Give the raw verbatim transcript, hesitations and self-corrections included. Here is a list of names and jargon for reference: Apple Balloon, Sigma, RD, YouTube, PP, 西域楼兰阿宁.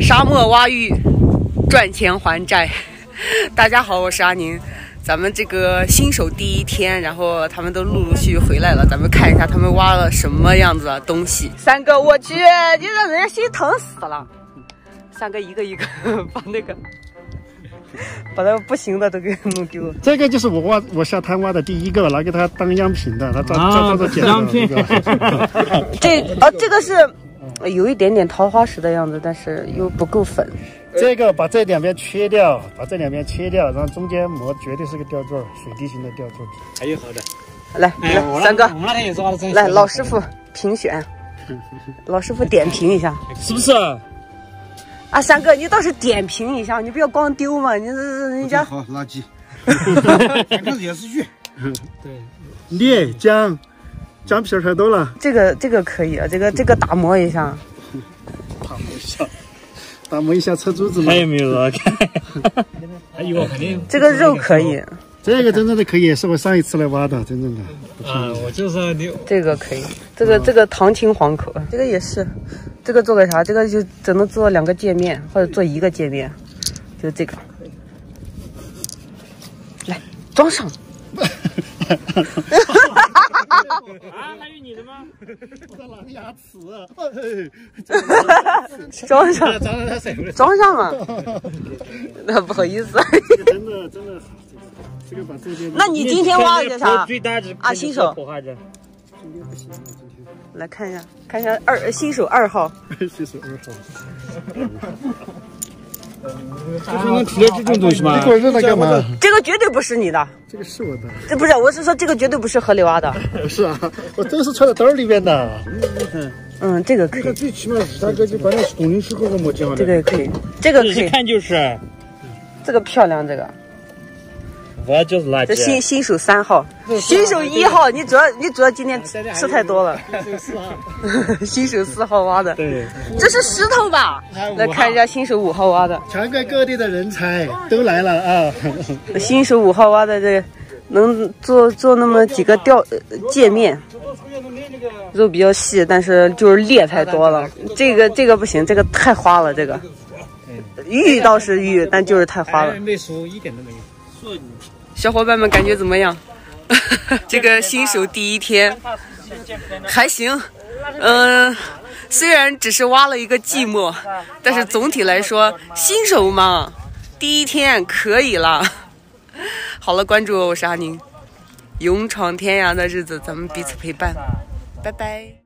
沙漠挖玉，赚钱还债。大家好，我是阿宁。咱们这个新手第一天，然后他们都陆陆续续回来了，咱们看一下他们挖了什么样子的东西。三哥，我去，你让人家心疼死了。三哥一个一个把那个把那不行的都给弄丢了。这个就是我挖我下滩挖的第一个，拿给他当样品的，他照照照捡的。样品。这啊，这个是。 有一点点桃花石的样子，但是又不够粉。这个把这两边切掉，把这两边切掉，然后中间磨，绝对是个吊坠，水滴形的吊坠。还有好的，来，哎、来三哥，我们那天也抓了真。来，老师傅评选，老师傅点评一下，是不是？啊，三哥，你倒是点评一下，你不要光丢嘛，你这人家好垃圾，反正也是玉。对，裂浆。 姜皮太多了，这个这个可以啊，这个这个打磨一下，打磨一下，打磨一下车珠子嘛。还有没有啊？还有肯定。这个肉可以，这个真正的可以，是我上一次来挖的，真正的。啊，我就说你这个可以，这个这个唐青黄口，这个也是，这个做个啥？这个就只能做两个界面，或者做一个界面，就这个。来装上。 啊，还有你的吗？我在狼牙齿，装上，装上啊！那不好意思，真的真的，这个把这边。那你今天挖的啥？啊，新手。来看一下，看一下二新手二号。新手二号。就是能提炼这种东西吗？这个干嘛？这个绝对不是你的。这个是我的。这不是，我是说这个绝对不是河里挖的。不是啊，我都是揣在兜里面的。嗯，这个可以。这个最起码大哥就把那董林石给我抹掉了。这个也可以，这个可以。一看就是。这个漂亮，这个。我就是垃圾。这新新手三号，新手一号，你主要你主要今天吃太多了。新手四号挖的，对，这是石头吧？来看一下新手五号挖的，全国各地的人才都来了啊！新手五号挖的这能做做那么几个吊界面，肉比较细，但是就是裂太多了。这个这个不行，这个太花了。这个玉倒是玉，但就是太花了。没熟，一点都没有。 小伙伴们感觉怎么样？这个新手第一天还行，嗯、呃，虽然只是挖了一个寂寞，但是总体来说，新手嘛，第一天可以了。好了，关注我，我是阿宁，勇闯天涯的日子，咱们彼此陪伴，拜拜。